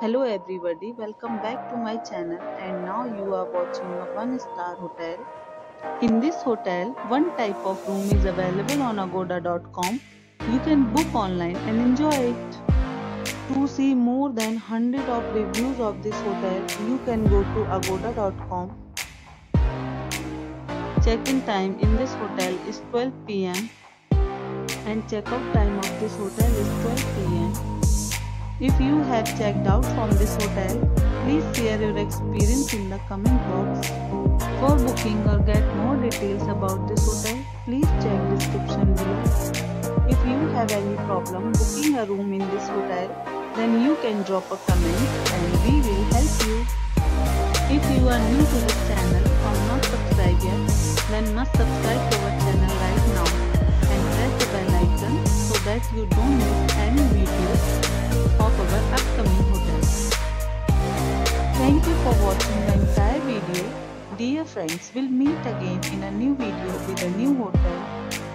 Hello everybody, welcome back to my channel and now you are watching a 1-star hotel. In this hotel, one type of room is available on agoda.com. You can book online and enjoy it. To see more than 100 of reviews of this hotel, you can go to agoda.com. Check-in time in this hotel is 12 p.m. and check-out time of this hotel is 12 p.m. If you have checked out from this hotel, please share your experience in the comment box. For booking or get more details about this hotel, please check description below. If you have any problem booking a room in this hotel, then you can drop a comment and we will help you. If you are new to this channel or not subscribed yet, then must subscribe to our channel right now and press the bell icon so that you don't miss any videos of our upcoming hotels. Thank you for watching the entire video. Dear friends, we'll meet again in a new video with a new hotel.